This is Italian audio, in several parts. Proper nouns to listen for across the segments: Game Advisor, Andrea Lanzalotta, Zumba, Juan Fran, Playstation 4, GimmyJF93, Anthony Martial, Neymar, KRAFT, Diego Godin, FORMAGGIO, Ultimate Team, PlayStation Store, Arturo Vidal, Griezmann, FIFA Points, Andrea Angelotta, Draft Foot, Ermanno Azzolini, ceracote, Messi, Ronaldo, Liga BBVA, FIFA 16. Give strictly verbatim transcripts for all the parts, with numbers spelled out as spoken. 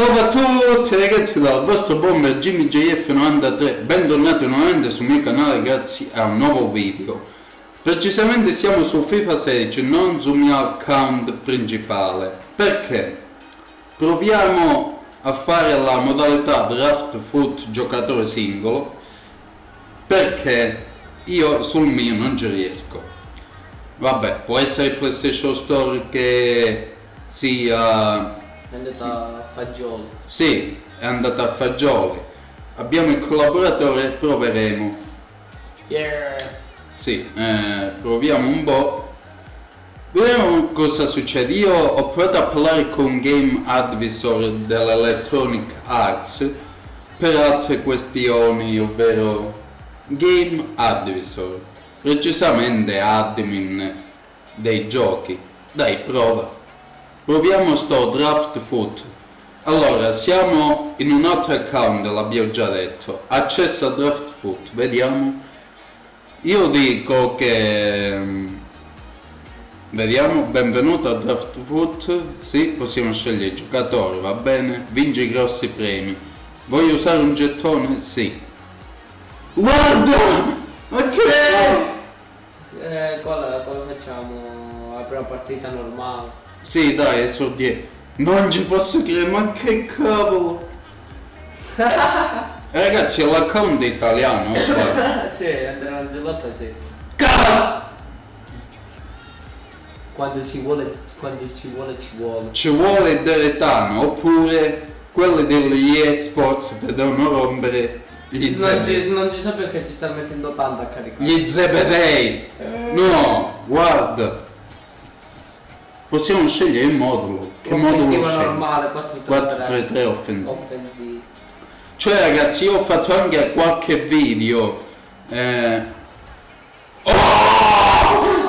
Ciao a tutti ragazzi, dal vostro bomber Jimmy J F novantatré, bentornati nuovamente sul mio canale ragazzi a un nuovo video. Precisamente siamo su FIFA sedici, non sul mio account principale. Perché? Proviamo a fare la modalità Draft Foot giocatore singolo, perché io sul mio non ci riesco. Vabbè, può essere il PlayStation Store che sia... è andata a fagioli. Sì, è andata a fagioli. Abbiamo il collaboratore, proveremo. Yeah. Sì, eh, proviamo un po'. Vediamo cosa succede. Io ho provato a parlare con Game Advisor dell'Electronic Arts per altre questioni, ovvero Game Advisor, precisamente admin dei giochi. Dai, prova. Proviamo sto Draft Foot. Allora, siamo in un altro account, l'abbiamo già detto. Accesso a Draft Foot, vediamo. Io dico che... vediamo, benvenuto a Draft Foot. Sì, possiamo scegliere il giocatore, va bene. Vince i grossi premi. Voglio usare un gettone? Sì. Guarda! Ma che... Eh, quale, quale facciamo? Apriamo la partita normale. Sì, dai, è sul dieci. Non ci posso credere, ma che cavolo! Ragazzi, è l'account italiano. Sì, Andrea Angelotta, sì. Cavolo! Quando ci vuole, quando ci vuole, ci vuole. Ci vuole il deretano, oppure quelli degli esports che devono rompere gli zebedei. Non ci so perché ci sta mettendo tanto a caricare. Gli zebedei! Sì. No, guarda! Possiamo scegliere il modulo. Che modulo scegliere? quattro tre tre offensivo. offensivo. Cioè ragazzi, io ho fatto anche qualche video. Eh... Oh!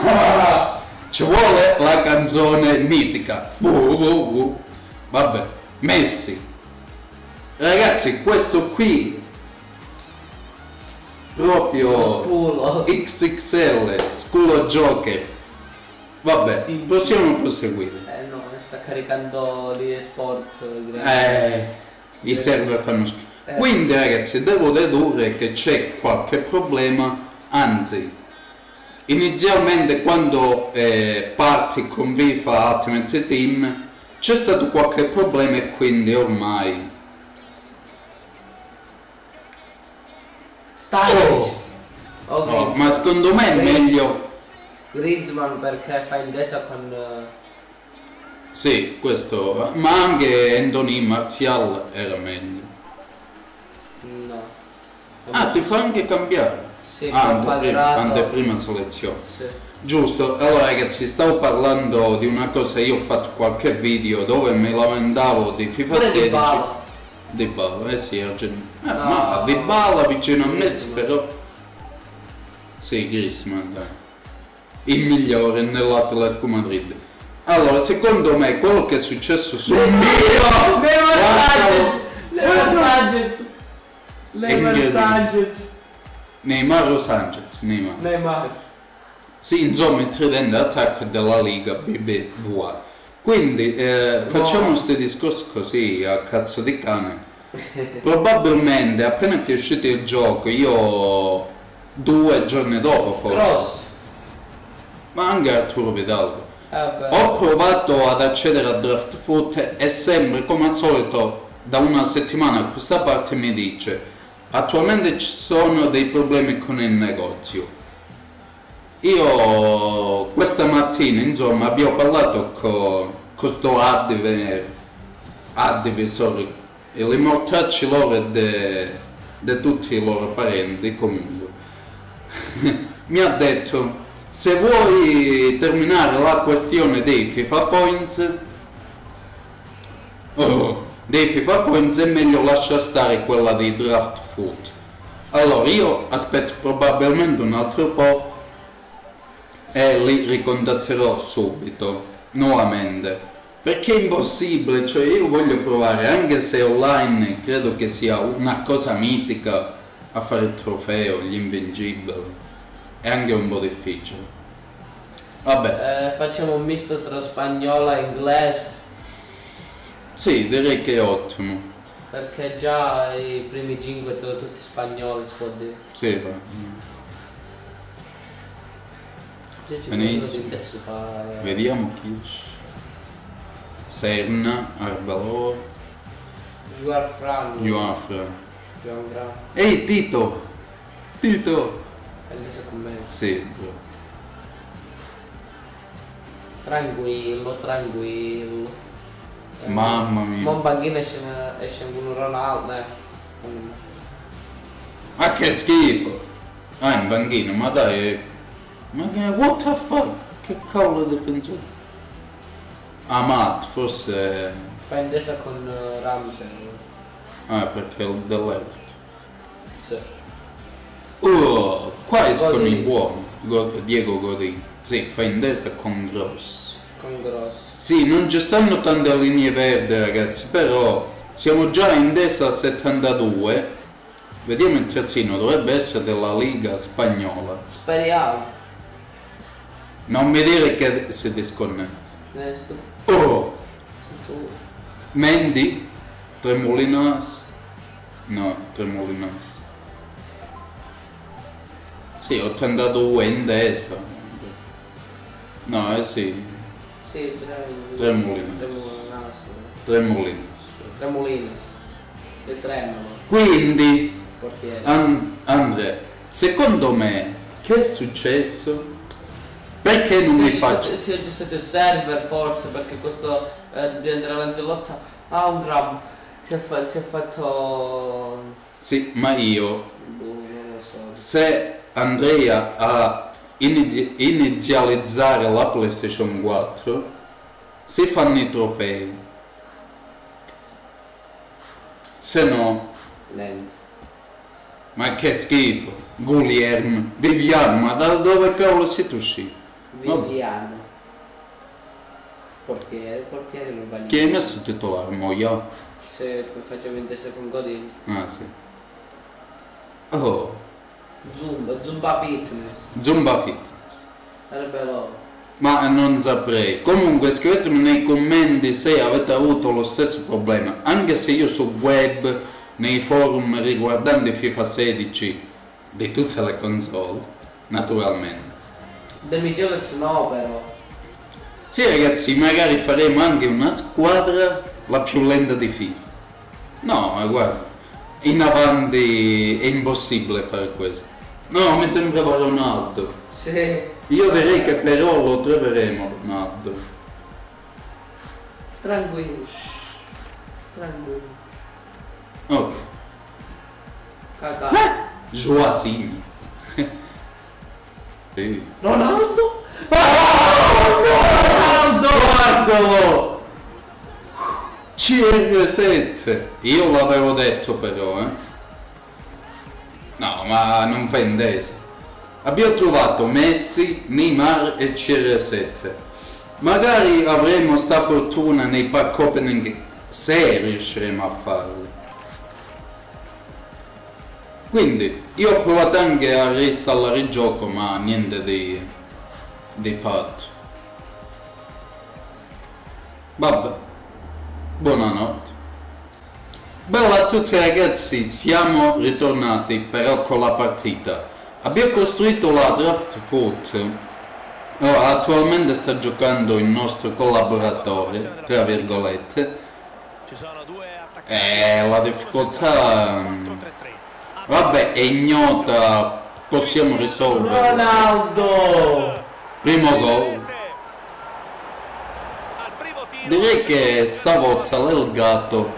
Ah! Ci vuole la canzone mitica. Uh, uh, uh. Vabbè, Messi. Ragazzi, questo qui proprio X X L, Sculo Joker. Vabbè, sì, possiamo proseguire. Eh no, sta caricando gli sport eh, i server fanno schifo. Eh. Quindi ragazzi, devo dedurre che c'è qualche problema. Anzi, inizialmente quando eh, parti con FIFA Ultimate Team c'è stato qualche problema e quindi ormai sta oh. Okay, oh, ma secondo me è meglio Griezmann perché fa intesa con... Sì, questo... ma anche Anthony Martial era meglio. No. Ah, ti fa anche cambiare? Sì, ah, anteprima, anteprima selezione. Sì. Giusto, allora ragazzi, stavo parlando di una cosa, io ho fatto qualche video dove mi lamentavo di FIFA sedici. Di Bala, eh sì, argentino. Eh, no, ma Di Bala vicino a Messi però... Sì, Griezmann, dai. Il migliore nell'Atletico Madrid. Allora, secondo me quello che è successo su Mio Neymar Sanchez Neymar o Sanchez Neymar Neymar sì, insomma il tridente attacco della Liga B B V A. Quindi eh, facciamo questi discorsi così a cazzo di cane. Probabilmente appena che è uscito il gioco, io due giorni dopo forse Cross. Ma anche Arturo Vidal. Ah, ho provato ad accedere a Draft Foot e sempre come al solito da una settimana a questa parte mi dice attualmente ci sono dei problemi con il negozio. Io questa mattina insomma abbiamo parlato con questo advisor e li mortacci loro di tutti i loro parenti comunque. Mi ha detto: se vuoi terminare la questione dei FIFA Points, oh, dei FIFA Points è meglio lasciare stare quella di Draft Foot. Allora io aspetto probabilmente un altro po' e li ricontatterò subito, nuovamente. Perché è impossibile, cioè io voglio provare, anche se online credo che sia una cosa mitica a fare il trofeo, gli invincibili. È anche un po' difficile. Vabbè, eh, facciamo un misto tra spagnola e inglese. Sì, direi che è ottimo. Perché già i primi cinque sono tutti spagnoli, si può dire. Sì, va. Benissimo. Vediamo chi Serna, Arbalò, Juan Fran. Juan Fran. Ehi Tito! Tito! È lì con me. Sì, bro. Tranquillo, tranquillo. Mamma mia. Buon banchino esce con Ronaldo. Ma che schifo! Ah, in banchino, ma dai. Ma che what the fuck? Che cavolo difensore? Amat, forse... Fa intesa con uh, Ramsey. Ah, perché è il The Left. Sì. Oh, qua escono i buoni. Diego Godin. Sì, fa intesa con Gross. Con Gross. Sì, non ci stanno tante linee verdi, ragazzi, però siamo già in testa al settantadue. Vediamo il terzino, dovrebbe essere della Liga Spagnola. Speriamo. Non mi dire che siete sconnetti. Oh! Mendy? Tremolinas? No, Tremolinas. Sì, ottantadue in destra. No, eh sì. Sì, Tremolinas. Tremolinas. Tremolinas. Il tremolo. Quindi, And Andre, secondo me, che è successo? Perché non mi faccio? Si è aggiustato il server forse perché questo eh, di Andrea Lanzalotta ha ah, un grab. Si è, fa si è fatto... Sì, ma io... Boh, non lo so. Se Andrea a inizi inizializzare la PlayStation quattro si fanno i trofei. Se no... Lento. Ma che schifo. Guglielmo. Vivian, ma da dove cavolo siete usciti? Viviano, portiere, portiere non vale. Chi hai messo titolare? Moia? Se facciamo in testa con Godin. Ah sì. Oh. Zumba, Zumba Fitness. Zumba Fitness. Sarebbe loro. Ma non saprei. Comunque scrivetemi nei commenti se avete avuto lo stesso problema. Anche se io sul web, nei forum riguardanti FIFA sedici di tutte le console, naturalmente. Del Migeles no, però. Sì ragazzi, magari faremo anche una squadra la più lenta di FIFA. No, guarda, in avanti è impossibile fare questo. No, mi sembrava Ronaldo. Sì. Io direi che però lo troveremo Ronaldo. Tranquillo. Tranquillo. Ok. Cacà. Ah! Joasini. Sì. Ronaldo? Oh, Ronaldo! Guardalo! C R sette. Io l'avevo detto però, eh. No, ma non fa intesa. Abbiamo trovato Messi, Neymar e C R sette. Magari avremo sta fortuna nei pack opening se riusciremo a farli. Quindi, io ho provato anche a reinstallare il gioco, ma niente di, di fatto. Vabbè, buonanotte. Bella a tutti ragazzi, siamo ritornati però con la partita. Abbiamo costruito la Draft Foot. Allora, attualmente sta giocando il nostro collaboratore, tra virgolette. E la difficoltà... Vabbè, è ignota, possiamo risolvere. Ronaldo! Primo gol. Direi che stavolta l'elgato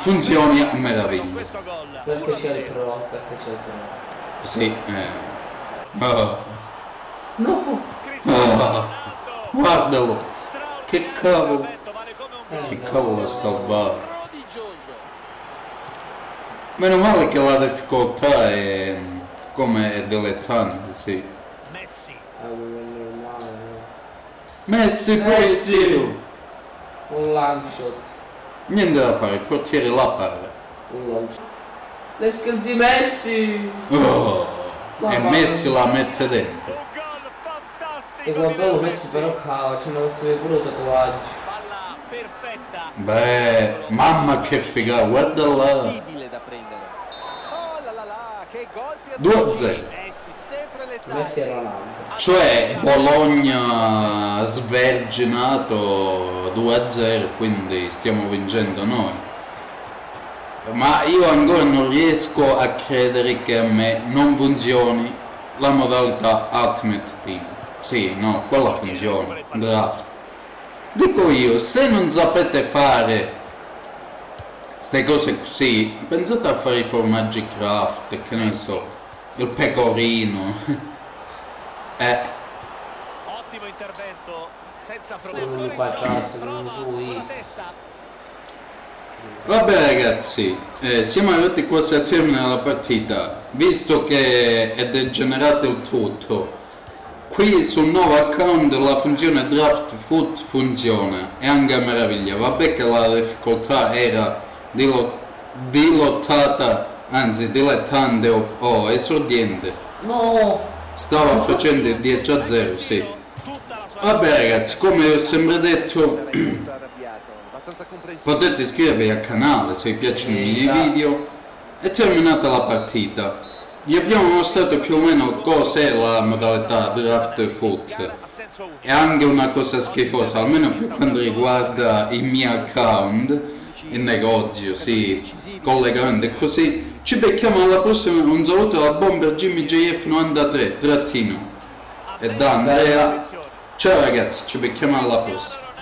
funzioni a meraviglia. Perché c'è il pro, perché c'è il pro. Sì, eh. Oh. No! Oh. Guardalo! Che cavolo! Che cavolo ha salvato! Meno male che la difficoltà è come è dilettante, sì. Messi. Messi, Messi. Un long shot. Niente da fare, il portiere la para. Un long shot. Le skill di Messi. Oh, e Messi la mette dentro. E guarda, Messi però c'è una ottima pure tatuaggio. perfetta. Beh, mamma che figata, guarda là. Possibile da prendere. Oh la la la, che gol più due a zero. Messi e Ronaldo. Cioè Bologna sverginato due a zero, quindi stiamo vincendo noi. Ma io ancora non riesco a credere che a me non funzioni la modalità Ultimate Team. Sì, no, quella funziona. Draft. Dico io, se non sapete fare ste cose così, pensate a fare i formaggi craft, che ne so, il pecorino. Eh. Ottimo intervento, senza problemi. Vabbè ragazzi, eh, siamo arrivati quasi a termine della partita. Visto che è degenerato il tutto, qui sul nuovo account la funzione Draft Foot funziona. È anche a meraviglia. Vabbè che la difficoltà era dilottata, anzi dilettante o oh, esordiente. No, stava facendo il dieci a zero, sì. Vabbè ragazzi, come ho sempre detto, potete iscrivervi al canale se vi piacciono i miei video. È terminata la partita, vi abbiamo mostrato più o meno cos'è la modalità Draft Foot. È anche una cosa schifosa, almeno per quanto riguarda il mio account, il negozio, sì, collegamento e così. Ci becchiamo alla prossima, un saluto da Bomber Jimmy J F novantatré trattino e da Andrea. Ciao ragazzi, ci becchiamo alla prossima.